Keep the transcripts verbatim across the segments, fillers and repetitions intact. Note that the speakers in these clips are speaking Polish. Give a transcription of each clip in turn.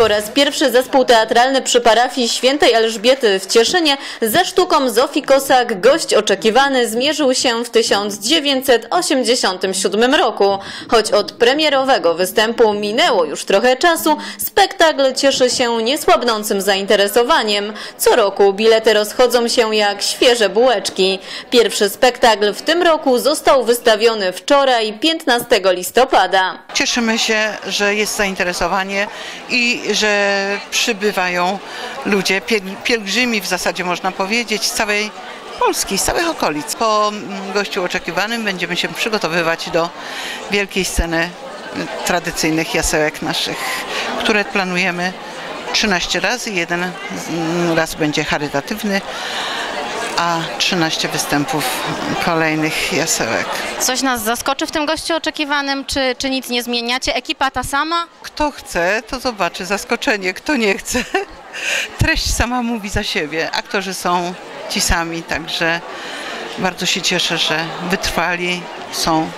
Po raz pierwszy zespół teatralny przy parafii Świętej Elżbiety w Cieszynie ze sztuką Zofii Kosak Gość oczekiwany zmierzył się w tysiąc dziewięćset osiemdziesiątym siódmym roku. Choć od premierowego występu minęło już trochę czasu, spektakl cieszy się niesłabnącym zainteresowaniem. Co roku bilety rozchodzą się jak świeże bułeczki. Pierwszy spektakl w tym roku został wystawiony wczoraj, piętnastego listopada. Cieszymy się, że jest zainteresowanie i że przybywają ludzie, pielgrzymi w zasadzie można powiedzieć, z całej Polski, z całych okolic. Po gościu oczekiwanym będziemy się przygotowywać do wielkiej sceny tradycyjnych jasełek naszych, które planujemy trzynaście razy. Jeden raz będzie charytatywny, a trzynaście występów kolejnych jasełek. Coś nas zaskoczy w tym gościu oczekiwanym, czy, czy nic nie zmieniacie? Ekipa ta sama? Kto chce, to zobaczy zaskoczenie, kto nie chce. Treść sama mówi za siebie, aktorzy są ci sami, także bardzo się cieszę, że wytrwali są.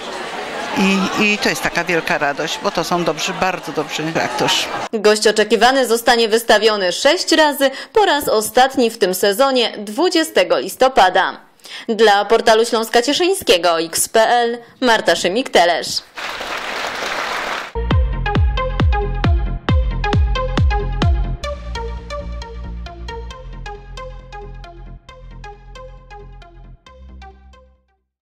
I, I to jest taka wielka radość, bo to są dobrzy, bardzo dobrzy aktorzy. Gość oczekiwany zostanie wystawiony sześć razy, po raz ostatni w tym sezonie dwudziestego listopada. Dla portalu Śląska Cieszyńskiego X kropka p l Marta Szymik-Telesz.